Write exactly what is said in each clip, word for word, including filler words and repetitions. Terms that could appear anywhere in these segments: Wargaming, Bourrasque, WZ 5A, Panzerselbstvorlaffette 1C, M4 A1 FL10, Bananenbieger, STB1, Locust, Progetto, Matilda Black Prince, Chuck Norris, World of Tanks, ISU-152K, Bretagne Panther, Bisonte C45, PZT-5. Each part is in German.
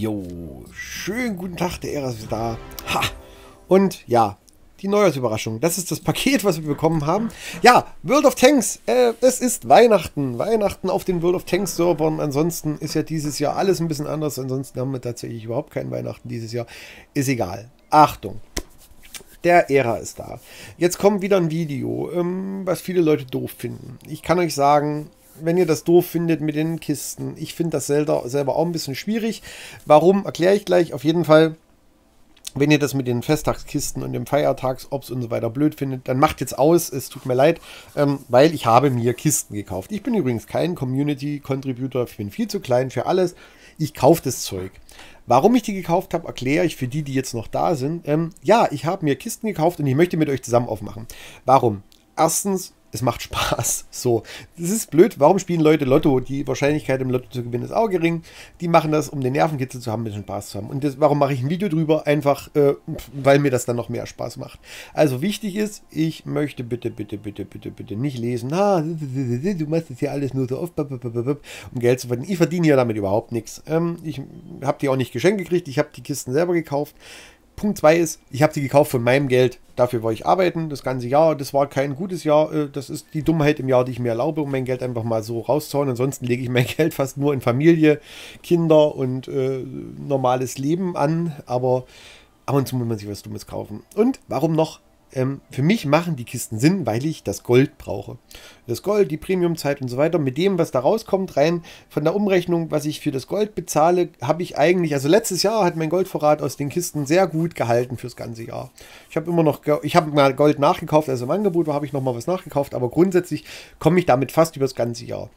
Jo, schönen guten Tag, der Ära ist da. Ha! Und ja, die Neujahrsüberraschung. Das ist das Paket, was wir bekommen haben. Ja, World of Tanks. Äh, es ist Weihnachten. Weihnachten auf den World of Tanks Servern. Ansonsten ist ja dieses Jahr alles ein bisschen anders. Ansonsten haben wir tatsächlich überhaupt keinen Weihnachten dieses Jahr. Ist egal. Achtung. Der Ära ist da. Jetzt kommt wieder ein Video, ähm, was viele Leute doof finden. Ich kann euch sagen, wenn ihr das doof findet mit den Kisten, ich finde das selber, selber auch ein bisschen schwierig. Warum, erkläre ich gleich. Auf jeden Fall, wenn ihr das mit den Festtagskisten und dem Feiertagsobst und so weiter blöd findet, dann macht jetzt aus. Es tut mir leid, ähm, weil ich habe mir Kisten gekauft. Ich bin übrigens kein Community-Contributor. Ich bin viel zu klein für alles. Ich kaufe das Zeug. Warum ich die gekauft habe, erkläre ich für die, die jetzt noch da sind. Ähm, ja, ich habe mir Kisten gekauft und ich möchte mit euch zusammen aufmachen. Warum? Erstens, es macht Spaß. So, das ist blöd. Warum spielen Leute Lotto? Die Wahrscheinlichkeit, im Lotto zu gewinnen, ist auch gering. Die machen das, um den Nervenkitzel zu haben, ein bisschen Spaß zu haben. Und das, warum mache ich ein Video drüber? Einfach, äh, weil mir das dann noch mehr Spaß macht. Also wichtig ist, ich möchte bitte, bitte, bitte, bitte, bitte nicht lesen, ah, du machst das hier alles nur so oft, um Geld zu verdienen. Ich verdiene ja damit überhaupt nichts. Ähm, ich habe die auch nicht geschenkt gekriegt. Ich habe die Kisten selber gekauft. Punkt zwei ist, ich habe sie gekauft von meinem Geld. Dafür wollte ich arbeiten, das ganze Jahr. Das war kein gutes Jahr. Das ist die Dummheit im Jahr, die ich mir erlaube, um mein Geld einfach mal so rauszuhauen. Ansonsten lege ich mein Geld fast nur in Familie, Kinder und äh, normales Leben an. Aber ab und zu muss man sich was Dummes kaufen. Und warum noch? Ähm, für mich machen die Kisten Sinn, weil ich das Gold brauche. Das Gold, die Premiumzeit und so weiter. Mit dem, was da rauskommt, rein von der Umrechnung, was ich für das Gold bezahle, habe ich eigentlich, also letztes Jahr hat mein Goldvorrat aus den Kisten sehr gut gehalten fürs ganze Jahr. Ich habe immer noch, ich habe mal Gold nachgekauft, also im Angebot war, habe ich nochmal was nachgekauft, aber grundsätzlich komme ich damit fast über das ganze Jahr.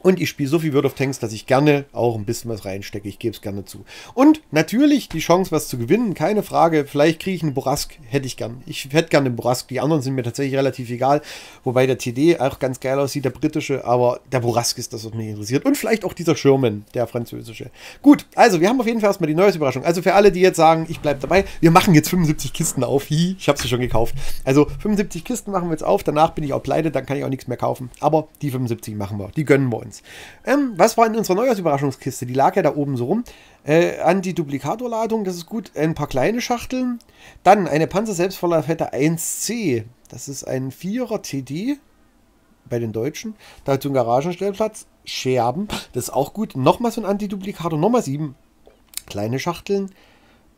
Und ich spiele so viel World of Tanks, dass ich gerne auch ein bisschen was reinstecke. Ich gebe es gerne zu. Und natürlich die Chance, was zu gewinnen. Keine Frage. Vielleicht kriege ich einen Bourrasque. Hätte ich gern. Ich hätte gerne einen Bourrasque. Die anderen sind mir tatsächlich relativ egal. Wobei der T D auch ganz geil aussieht, der britische. Aber der Bourrasque ist das, was mich interessiert. Und vielleicht auch dieser Schirmen, der französische. Gut, also wir haben auf jeden Fall erstmal die neue Überraschung. Also für alle, die jetzt sagen, ich bleibe dabei. Wir machen jetzt fünfundsiebzig Kisten auf. Hi, ich habe sie schon gekauft. Also fünfundsiebzig Kisten machen wir jetzt auf. Danach bin ich auch pleite. Dann kann ich auch nichts mehr kaufen. Aber die fünfundsiebzig machen wir. Die gönnen wir uns. Ähm, was war in unserer Neujahrsüberraschungskiste? Die lag ja da oben so rum. Äh, Anti-Duplikator-Ladung, das ist gut. Ein paar kleine Schachteln. Dann eine Panzerselbstvorlaffette eins C. Das ist ein vierer T D bei den Deutschen. Dazu ein Garagenstellplatz. Scherben, das ist auch gut. Nochmal so ein Anti-Duplikator, nochmal sieben kleine Schachteln.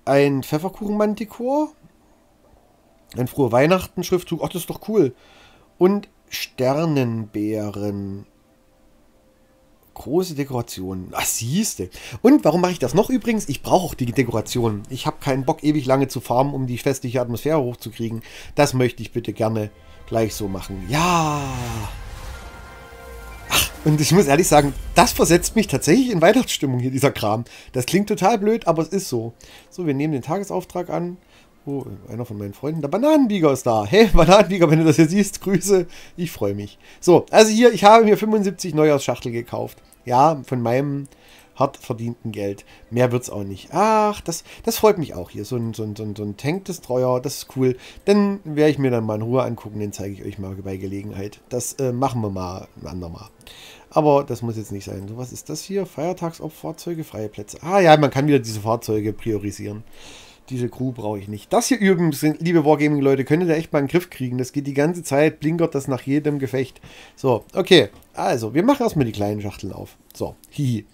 Ein Pfefferkuchen-Mantikor. Ein Frohe Weihnachten-Schriftzug. Ach, das ist doch cool. Und Sternenbeeren. Große Dekorationen. Ach, siehste. Und warum mache ich das noch übrigens? Ich brauche auch die Dekorationen. Ich habe keinen Bock, ewig lange zu farmen, um die festliche Atmosphäre hochzukriegen. Das möchte ich bitte gerne gleich so machen. Ja! Ach, und ich muss ehrlich sagen, das versetzt mich tatsächlich in Weihnachtsstimmung hier, dieser Kram. Das klingt total blöd, aber es ist so. So, wir nehmen den Tagesauftrag an. Oh, einer von meinen Freunden, der Bananenbieger ist da. Hey, Bananenbieger, wenn du das hier siehst, Grüße. Ich freue mich. So, also hier, ich habe mir fünfundsiebzig Neujahrsschachtel gekauft. Ja, von meinem hart verdienten Geld. Mehr wird's auch nicht. Ach, das, das freut mich auch hier. So ein, so ein, so ein, so ein Tank-Destroyer, das ist cool. Dann werde ich mir dann mal in Ruhe angucken. Den zeige ich euch mal bei Gelegenheit. Das äh, machen wir mal ein andermal. Aber das muss jetzt nicht sein. So, was ist das hier? Feiertagsopffahrzeuge, freie Plätze. Ah ja, man kann wieder diese Fahrzeuge priorisieren. Diese Crew brauche ich nicht. Das hier übrigens, liebe Wargaming-Leute, könnt ihr da echt mal einen Griff kriegen. Das geht die ganze Zeit, blinkert das nach jedem Gefecht. So, okay. Also, wir machen erstmal die kleinen Schachteln auf. So, hihi.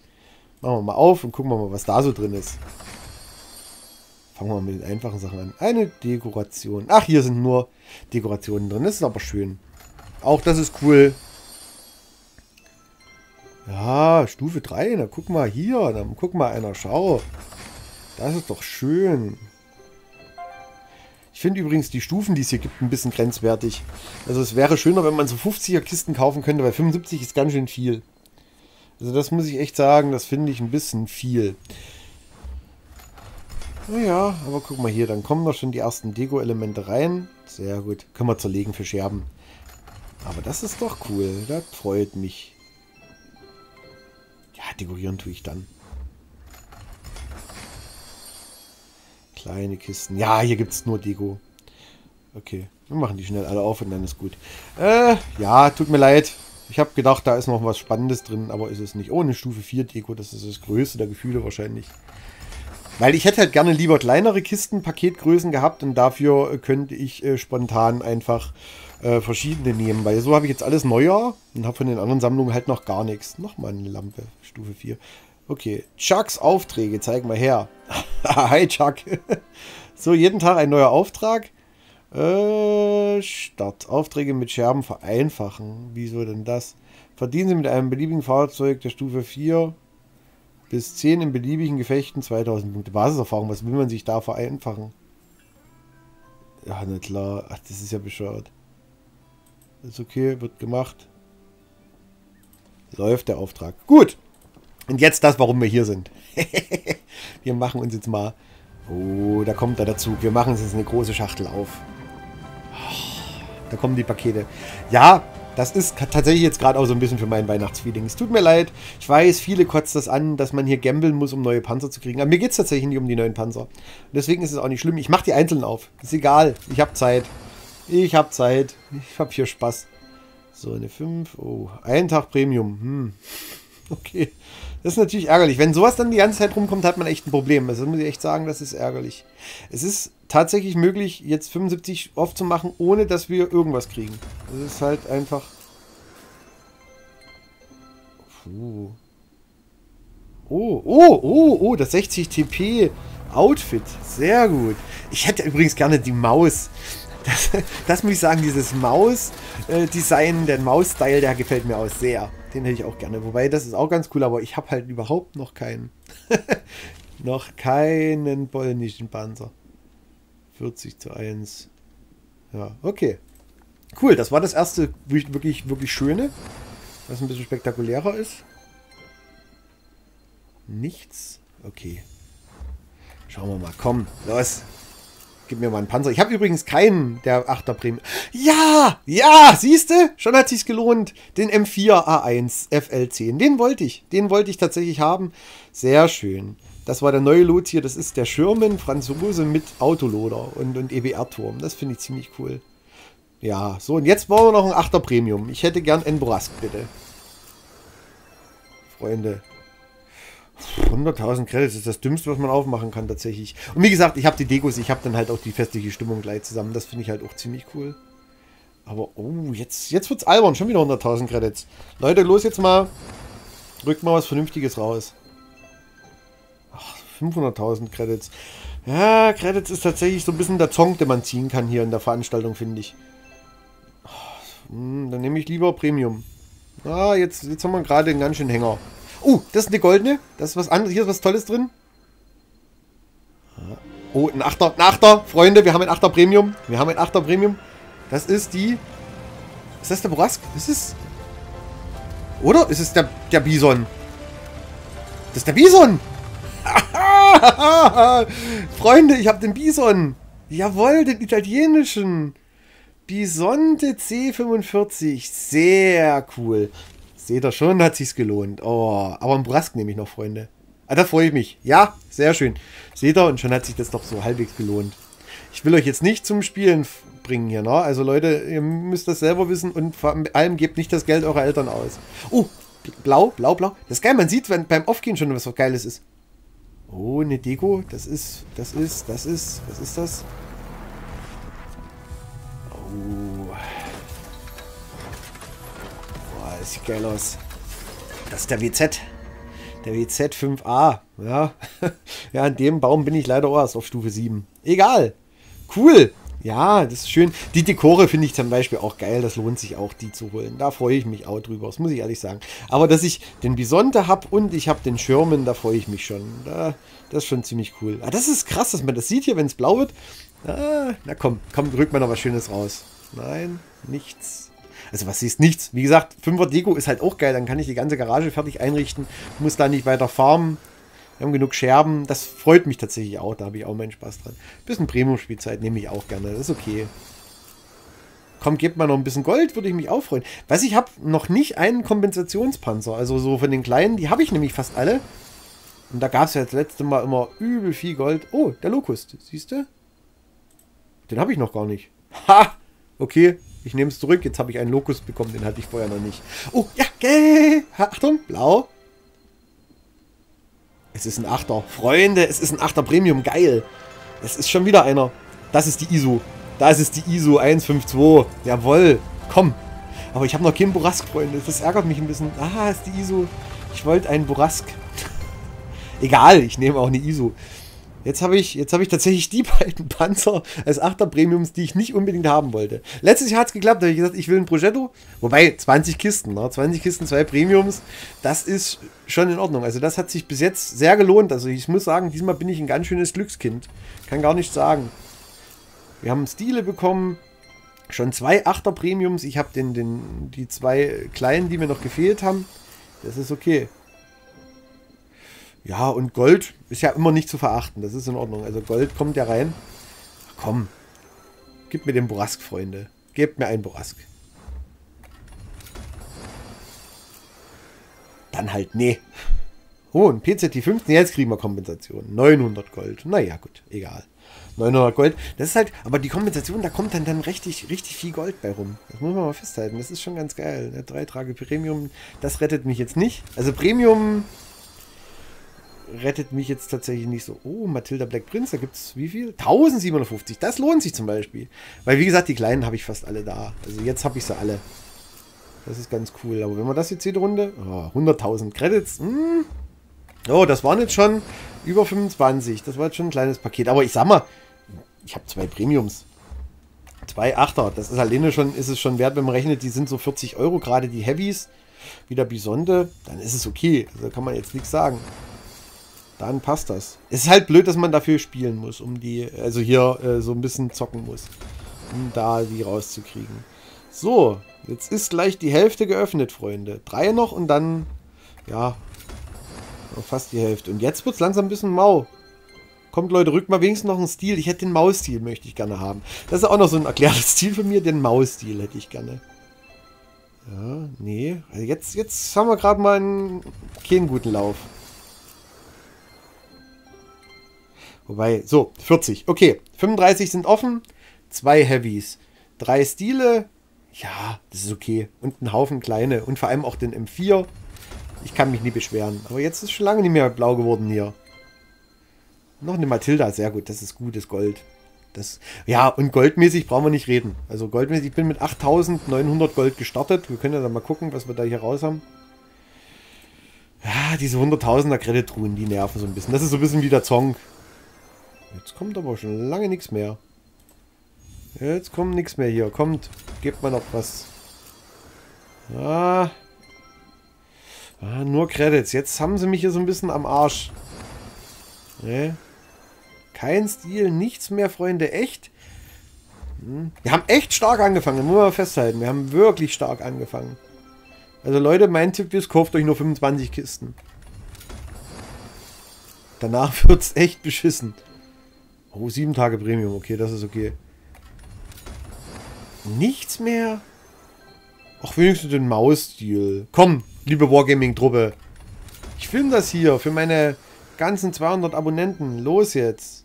Machen wir mal auf und gucken wir mal, was da so drin ist. Fangen wir mit den einfachen Sachen an. Eine Dekoration. Ach, hier sind nur Dekorationen drin. Das ist aber schön. Auch das ist cool. Ja, Stufe drei. Na, guck mal hier. Dann guck mal einer. Schau. Das ist doch schön. Ich finde übrigens die Stufen, die es hier gibt, ein bisschen grenzwertig. Also es wäre schöner, wenn man so fünfziger Kisten kaufen könnte, weil fünfundsiebzig ist ganz schön viel. Also das muss ich echt sagen, das finde ich ein bisschen viel. Naja, aber guck mal hier, dann kommen doch schon die ersten Deko-Elemente rein. Sehr gut, können wir zerlegen für Scherben. Aber das ist doch cool, das freut mich. Ja, dekorieren tue ich dann. Kleine Kisten. Ja, hier gibt es nur Deko. Okay, wir machen die schnell alle auf und dann ist gut. Äh, ja, tut mir leid. Ich habe gedacht, da ist noch was Spannendes drin, aber ist es nicht. Oh, eine Stufe vier Deko, das ist das Größte der Gefühle wahrscheinlich. Weil ich hätte halt gerne lieber kleinere Kisten, Paketgrößen gehabt und dafür könnte ich äh, spontan einfach äh, verschiedene nehmen. Weil so habe ich jetzt alles neuer und habe von den anderen Sammlungen halt noch gar nichts. Nochmal eine Lampe, Stufe vier. Okay, Chucks Aufträge, zeig mal her. Hi Chuck. So, jeden Tag ein neuer Auftrag. Äh, Start. Aufträge mit Scherben vereinfachen. Wieso denn das? Verdienen Sie mit einem beliebigen Fahrzeug der Stufe vier bis zehn in beliebigen Gefechten zweitausend Punkte Basiserfahrung. Was will man sich da vereinfachen? Ja, na klar. Ach, das ist ja bescheuert. Ist okay, wird gemacht. Läuft der Auftrag. Gut. Und jetzt das, warum wir hier sind. Wir machen uns jetzt mal... Oh, da kommt er dazu. Wir machen uns jetzt eine große Schachtel auf. Da kommen die Pakete. Ja, das ist tatsächlich jetzt gerade auch so ein bisschen für mein Weihnachtsfeeling. Es tut mir leid. Ich weiß, viele kotzt das an, dass man hier gambeln muss, um neue Panzer zu kriegen. Aber mir geht es tatsächlich nicht um die neuen Panzer. Und deswegen ist es auch nicht schlimm. Ich mache die einzeln auf. Ist egal. Ich habe Zeit. Ich habe Zeit. Ich habe hier Spaß. So, eine fünf. Oh, ein Tag Premium. Hm. Okay. Das ist natürlich ärgerlich. Wenn sowas dann die ganze Zeit rumkommt, hat man echt ein Problem. Also muss ich echt sagen, das ist ärgerlich. Es ist tatsächlich möglich, jetzt fünfundsiebzig oft zu machen, ohne dass wir irgendwas kriegen. Das ist halt einfach... Puh. Oh, oh, oh, oh, das sechzig T P Outfit. Sehr gut. Ich hätte übrigens gerne die Maus. Das, das muss ich sagen, dieses Maus-Design, der Maus-Style, der gefällt mir auch sehr. Den hätte ich auch gerne. Wobei, das ist auch ganz cool, aber ich habe halt überhaupt noch keinen. Noch keinen polnischen Panzer. vierzig zu eins. Ja, okay. Cool, das war das erste wirklich, wirklich schöne. Was ein bisschen spektakulärer ist. Nichts. Okay. Schauen wir mal. Komm, los. Gib mir mal einen Panzer. Ich habe übrigens keinen der achter Premium. Ja, ja, siehst du? Schon hat sich's gelohnt. Den M vier A eins F L zehn. Den wollte ich. Den wollte ich tatsächlich haben. Sehr schön. Das war der neue Lot hier. Das ist der Schirmen Franzose mit Autoloader und, und E B R-Turm. Das finde ich ziemlich cool. Ja, so. Und jetzt brauchen wir noch einen achter Premium. Ich hätte gern einen Bourrasque, bitte. Freunde. hunderttausend Credits ist das Dümmste, was man aufmachen kann, tatsächlich. Und wie gesagt, ich habe die Dekos, ich habe dann halt auch die festliche Stimmung gleich zusammen. Das finde ich halt auch ziemlich cool. Aber, oh, jetzt, jetzt wird's albern. Schon wieder hunderttausend Credits. Leute, los jetzt mal. Rückt mal was Vernünftiges raus. Ach, fünfhunderttausend Credits. Ja, Credits ist tatsächlich so ein bisschen der Zong, den man ziehen kann hier in der Veranstaltung, finde ich. Dann nehme ich lieber Premium. Ah, jetzt, jetzt haben wir gerade einen ganz schönen Hänger. Oh, uh, das ist eine goldene. Das ist was anderes. Hier ist was Tolles drin. Oh, ein Achter. Ein Achter. Freunde, wir haben ein Achter Premium. Wir haben ein Achter Premium. Das ist die... Ist das der Bourrasque? Ist es... Oder? Ist es der, der Bison? Das ist der Bison! Freunde, ich habe den Bison. Jawohl, den italienischen. Bisonte C fünfundvierzig. Sehr cool. Seht ihr schon, hat sich's gelohnt. Oh, aber ein Bourrasque nehme ich noch, Freunde. Ah, da freue ich mich. Ja, sehr schön. Seht ihr, und schon hat sich das doch so halbwegs gelohnt. Ich will euch jetzt nicht zum Spielen bringen hier, ne? Also Leute, ihr müsst das selber wissen und vor allem gebt nicht das Geld eurer Eltern aus. Oh, blau, blau, blau. Das ist geil, man sieht wenn, beim Aufgehen schon, was so Geiles ist. Oh, eine Deko. Das ist, das ist, das ist, was ist das? Oh... Das sieht geil aus. Das ist der W Z. Der W Z fünf A. Ja, ja, an dem Baum bin ich leider auch erst auf Stufe sieben. Egal. Cool. Ja, das ist schön. Die Dekore finde ich zum Beispiel auch geil. Das lohnt sich auch, die zu holen. Da freue ich mich auch drüber. Das muss ich ehrlich sagen. Aber dass ich den Bisonte habe und ich habe den Schirmen, da freue ich mich schon. Da, das ist schon ziemlich cool. Ah, das ist krass, dass man das sieht hier, wenn es blau wird. Ah, na komm, komm, drückt mal noch was Schönes raus. Nein, nichts. Also was ist nichts. Wie gesagt, fünfer Deko ist halt auch geil. Dann kann ich die ganze Garage fertig einrichten. Muss da nicht weiter farmen. Wir haben genug Scherben. Das freut mich tatsächlich auch. Da habe ich auch meinen Spaß dran. Ein bisschen Premium-Spielzeit nehme ich auch gerne. Das ist okay. Komm, gebt mal noch ein bisschen Gold. Würde ich mich auch freuen. Weiß ich, habe noch nicht einen Kompensationspanzer. Also so von den kleinen. Die habe ich nämlich fast alle. Und da gab es ja das letzte Mal immer übel viel Gold. Oh, der Locust. Siehst du? Den habe ich noch gar nicht. Ha! Okay. Ich nehme es zurück. Jetzt habe ich einen Locust bekommen. Den hatte ich vorher noch nicht. Oh, ja. Gell. Achtung. Blau. Es ist ein Achter. Freunde, es ist ein Achter Premium. Geil. Es ist schon wieder einer. Das ist die I S O. Das ist die I S O eins fünf zwei. Jawohl. Komm. Aber ich habe noch keinen Bourrasque, Freunde. Das ärgert mich ein bisschen. Ah, ist die I S O. Ich wollte einen Bourrasque. Egal, ich nehme auch eine I S O. Jetzt habe ich, jetzt hab ich tatsächlich die beiden Panzer als Achter Premiums, die ich nicht unbedingt haben wollte. Letztes Jahr hat es geklappt, da habe ich gesagt, ich will ein Progetto. Wobei, zwanzig Kisten, ne? zwanzig Kisten, zwei Premiums, das ist schon in Ordnung. Also das hat sich bis jetzt sehr gelohnt. Also ich muss sagen, diesmal bin ich ein ganz schönes Glückskind. Kann gar nichts sagen. Wir haben Stile bekommen, schon zwei Achter Premiums. Ich habe den, den, die zwei kleinen, die mir noch gefehlt haben. Das ist okay. Ja, und Gold ist ja immer nicht zu verachten. Das ist in Ordnung. Also Gold kommt ja rein. Ach komm. Gebt mir den Bourrasque, Freunde. Gebt mir einen Bourrasque. Dann halt, nee. Oh, ein P Z T fünf. Nee, jetzt kriegen wir Kompensation. neunhundert Gold. Naja, gut. Egal. neunhundert Gold. Das ist halt... Aber die Kompensation, da kommt dann, dann richtig, richtig viel Gold bei rum. Das muss man mal festhalten. Das ist schon ganz geil. Drei Trage Premium. Das rettet mich jetzt nicht. Also Premium... rettet mich jetzt tatsächlich nicht so. Oh, Matilda Black Prince, da gibt es wie viel? tausendsiebenhundertfünfzig, das lohnt sich zum Beispiel. Weil wie gesagt, die Kleinen habe ich fast alle da. Also jetzt habe ich sie alle. Das ist ganz cool. Aber wenn man das jetzt jede Runde... Oh, hunderttausend Credits. Hm. Oh, das waren jetzt schon über fünfundzwanzig. Das war jetzt schon ein kleines Paket. Aber ich sag mal, ich habe zwei Premiums. Zwei Achter. Das ist alleine schon, ist es schon wert, wenn man rechnet, die sind so vierzig Euro. Gerade die Heavies, wie der Bisonte, dann ist es okay. Also kann man jetzt nichts sagen. Dann passt das. Es ist halt blöd, dass man dafür spielen muss, um die, also hier äh, so ein bisschen zocken muss, um da die rauszukriegen. So, jetzt ist gleich die Hälfte geöffnet, Freunde. Drei noch und dann, ja, fast die Hälfte. Und jetzt wird es langsam ein bisschen mau. Kommt, Leute, rückt mal wenigstens noch einen Stil. Ich hätte den Mau-Stil, möchte ich gerne haben. Das ist auch noch so ein erklärtes Stil von mir, den Mau-Stil hätte ich gerne. Ja, nee, also jetzt, jetzt haben wir gerade mal einen, keinen guten Lauf. Wobei, so, vierzig. Okay, fünfunddreißig sind offen. Zwei Heavies. Drei Stile. Ja, das ist okay. Und ein Haufen kleine. Und vor allem auch den M vier. Ich kann mich nie beschweren. Aber jetzt ist schon lange nicht mehr blau geworden hier. Noch eine Matilda. Sehr gut. Das ist gutes Gold. Das, ja, und goldmäßig brauchen wir nicht reden. Also goldmäßig, ich bin mit achttausendneunhundert Gold gestartet. Wir können ja dann mal gucken, was wir da hier raus haben. Ja, diese hunderttausender-Kreditruhen, die nerven so ein bisschen. Das ist so ein bisschen wie der Zong. Jetzt kommt aber schon lange nichts mehr. Jetzt kommt nichts mehr hier. Kommt, gebt mal noch was. Ah. Ah, nur Credits. Jetzt haben sie mich hier so ein bisschen am Arsch. Ne? Kein Stil, nichts mehr, Freunde. Echt? Hm. Wir haben echt stark angefangen. Das muss man mal festhalten. Wir haben wirklich stark angefangen. Also Leute, mein Tipp ist, kauft euch nur fünfundzwanzig Kisten. Danach wird es echt beschissen. Oh, sieben Tage Premium. Okay, das ist okay. Nichts mehr? Ach, wenigstens den Maus-Stil. Komm, liebe Wargaming-Truppe. Ich filme das hier für meine ganzen zweihundert Abonnenten. Los jetzt.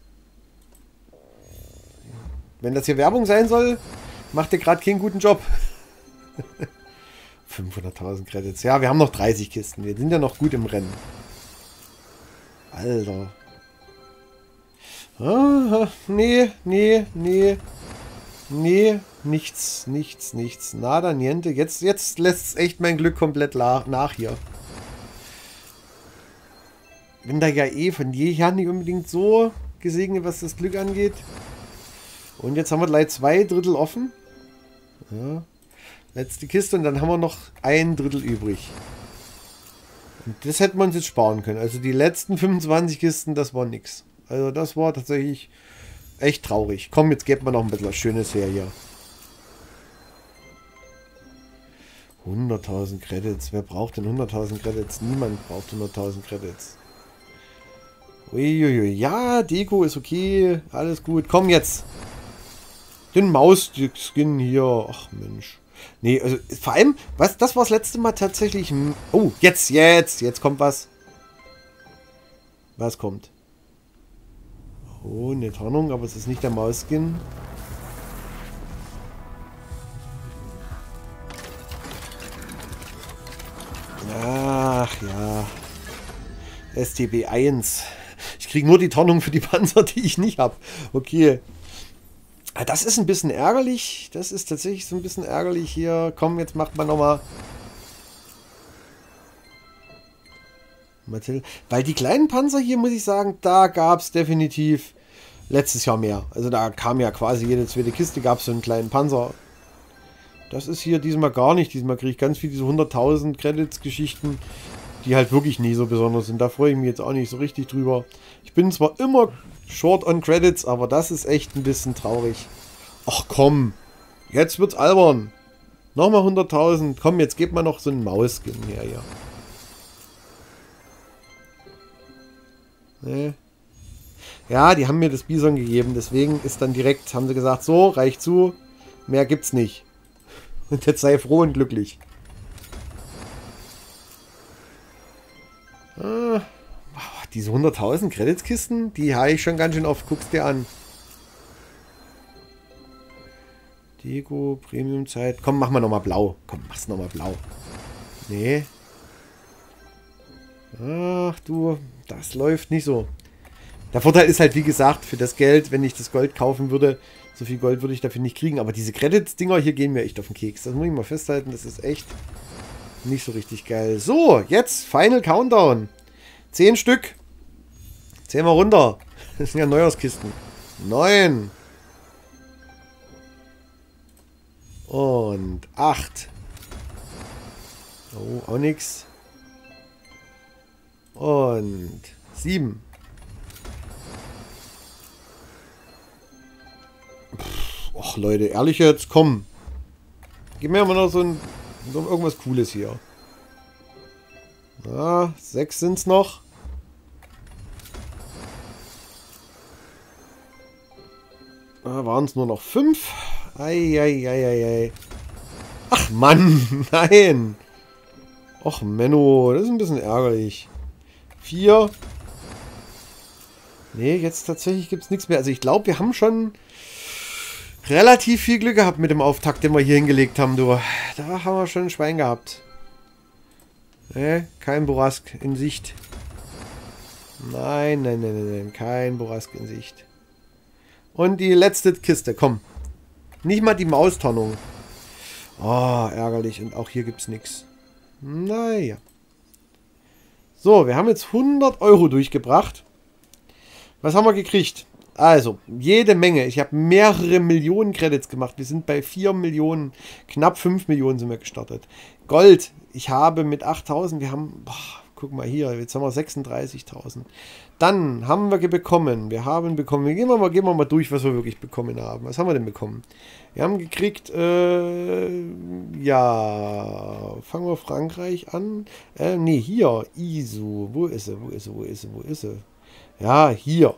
Wenn das hier Werbung sein soll, macht ihr gerade keinen guten Job. fünfhunderttausend Credits. Ja, wir haben noch dreißig Kisten. Wir sind ja noch gut im Rennen. Alter. Ah, nee, nee, nee, nee, nichts, nichts, nichts, nada, niente. Jetzt, jetzt lässt echt mein Glück komplett nach hier. Bin da ja eh von jeher nicht unbedingt so gesegnet, was das Glück angeht. Und jetzt haben wir gleich zwei Drittel offen. Ja. Letzte Kiste und dann haben wir noch ein Drittel übrig. Und das hätten wir uns jetzt sparen können. Also die letzten fünfundzwanzig Kisten, das war nix. Also das war tatsächlich echt traurig. Komm, jetzt geben wir noch ein bisschen was Schönes her hier. hunderttausend Credits. Wer braucht denn hunderttausend Credits? Niemand braucht hunderttausend Credits. Uiuiui. Ja, Deko ist okay. Alles gut. Komm jetzt. Den Maus-Skin hier. Ach Mensch. Nee, also vor allem, was, das war das letzte Mal tatsächlich... Oh, jetzt, jetzt. Jetzt kommt was. Was kommt? Oh, eine Tarnung, aber es ist nicht der Maus-Skin. Ach ja. S T B eins. Ich kriege nur die Tarnung für die Panzer, die ich nicht habe. Okay. Das ist ein bisschen ärgerlich. Das ist tatsächlich so ein bisschen ärgerlich hier. Komm, jetzt macht man nochmal... Matilda. Weil die kleinen Panzer hier, muss ich sagen, da gab es definitiv letztes Jahr mehr. Also da kam ja quasi jede zweite Kiste, gab es so einen kleinen Panzer. Das ist hier diesmal gar nicht. Diesmal kriege ich ganz viel diese hunderttausend Credits-Geschichten, die halt wirklich nie so besonders sind. Da freue ich mich jetzt auch nicht so richtig drüber. Ich bin zwar immer short on Credits, aber das ist echt ein bisschen traurig. Ach komm, jetzt wird's albern. Nochmal hunderttausend. Komm, jetzt gebt mal noch so einen Maus-Skin her hier. Nee. Ja, die haben mir das Bison gegeben, deswegen ist dann direkt, haben sie gesagt, so, reicht zu, mehr gibt's nicht. Und jetzt sei froh und glücklich. Ah, diese hunderttausend Credits-Kisten, die habe ich schon ganz schön oft, guck's dir an. Deko, Premium-Zeit, komm, mach mal nochmal blau. Komm, mach's nochmal blau. Nee. Ach du, das läuft nicht so. Der Vorteil ist halt, wie gesagt, für das Geld, wenn ich das Gold kaufen würde, so viel Gold würde ich dafür nicht kriegen. Aber diese Credits-Dinger hier gehen mir echt auf den Keks. Das muss ich mal festhalten, das ist echt nicht so richtig geil. So, jetzt Final Countdown. Zehn Stück. Zählen wir runter. Das sind ja Neujahrskisten. Neun. Und acht. Oh, auch nix. Und sieben. Och Leute, ehrlich jetzt, komm. Gib mir mal noch so ein noch irgendwas Cooles hier. Na, sechs sind's noch. Da waren's nur noch fünf. Ei, ei, ei, ei, ei. Ach Mann, nein. Och Menno, das ist ein bisschen ärgerlich. vier. Nee, jetzt tatsächlich gibt es nichts mehr. Also ich glaube, wir haben schon relativ viel Glück gehabt mit dem Auftakt, den wir hier hingelegt haben, du. Da haben wir schon ein Schwein gehabt. Nee, kein Bourrasque in Sicht. Nein, nein, nein, nein, nein, kein Bourrasque in Sicht. Und die letzte Kiste, komm. Nicht mal die Maustarnung. Oh, ärgerlich. Und auch hier gibt es nichts. Naja. So, wir haben jetzt hundert Euro durchgebracht. Was haben wir gekriegt? Also, jede Menge. Ich habe mehrere Millionen Credits gemacht. Wir sind bei vier Millionen, knapp fünf Millionen sind wir gestartet. Gold, ich habe mit achttausend, wir haben, boah, guck mal hier, jetzt haben wir sechsunddreißigtausend. Dann haben wir bekommen, wir haben bekommen, gehen wir mal, gehen wir mal durch, was wir wirklich bekommen haben. Was haben wir denn bekommen? Wir haben gekriegt, äh, ja, fangen wir Frankreich an. Äh, ne, hier, I S U, wo ist sie, wo ist sie, wo ist sie, wo ist sie? Ja, hier.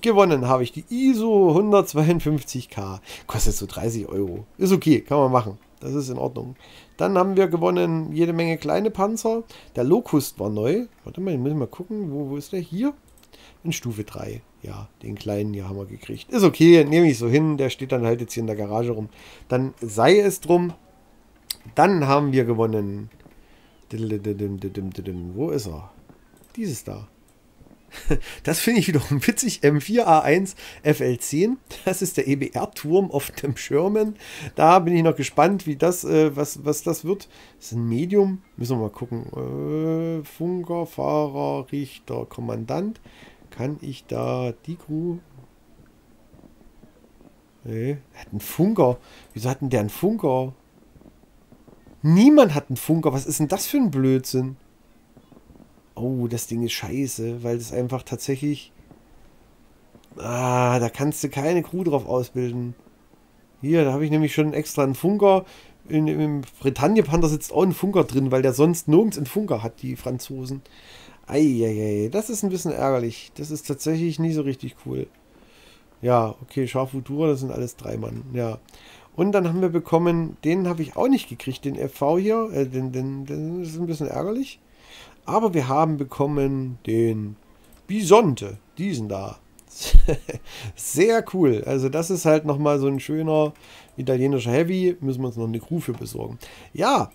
Gewonnen habe ich die I S U hundertzweiundfünfzig K. Kostet so dreißig Euro. Ist okay, kann man machen. Das ist in Ordnung. Dann haben wir gewonnen jede Menge kleine Panzer. Der Locust war neu. Warte mal, ich muss mal gucken. Wo, wo ist der? Hier? In Stufe drei. Ja, den kleinen hier haben wir gekriegt. Ist okay, nehme ich so hin. Der steht dann halt jetzt hier in der Garage rum. Dann sei es drum. Dann haben wir gewonnen. Wo ist er? Dieses da. Das finde ich wiederum witzig. M vier A eins F L zehn. Das ist der E B R-Turm auf dem Sherman. Da bin ich noch gespannt, wie das, äh, was, was das wird. Das ist ein Medium. Müssen wir mal gucken. Äh, Funker, Fahrer, Richter, Kommandant. Kann ich da die Crew? Nee. Er hat einen Funker. Wieso hat denn der einen Funker? Niemand hat einen Funker. Was ist denn das für ein Blödsinn? Oh, das Ding ist scheiße, weil das einfach tatsächlich... Ah, da kannst du keine Crew drauf ausbilden. Hier, da habe ich nämlich schon extra einen Funker. In, Im Bretagne Panther sitzt auch ein Funker drin, weil der sonst nirgends einen Funker hat, die Franzosen. Eieiei, das ist ein bisschen ärgerlich. Das ist tatsächlich nicht so richtig cool. Ja, okay, Scharfutura, das sind alles drei Mann, ja. Und dann haben wir bekommen, den habe ich auch nicht gekriegt, den F V hier. Äh, den, den, den, das ist ein bisschen ärgerlich. Aber wir haben bekommen den Bisonte, diesen da. Sehr cool. Also das ist halt nochmal so ein schöner italienischer Heavy. Müssen wir uns noch eine Crew für besorgen. Ja,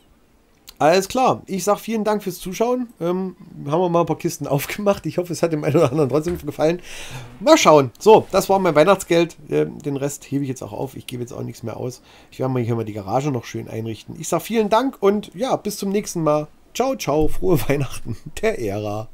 Alles klar, ich sage vielen Dank fürs Zuschauen. Ähm, haben wir mal ein paar Kisten aufgemacht. Ich hoffe, es hat dem einen oder anderen trotzdem gefallen. Mal schauen. So, das war mein Weihnachtsgeld. Ähm, den Rest hebe ich jetzt auch auf. Ich gebe jetzt auch nichts mehr aus. Ich werde mal hier mal die Garage noch schön einrichten. Ich sage vielen Dank und ja, bis zum nächsten Mal. Ciao, ciao, frohe Weihnachten, der Ära.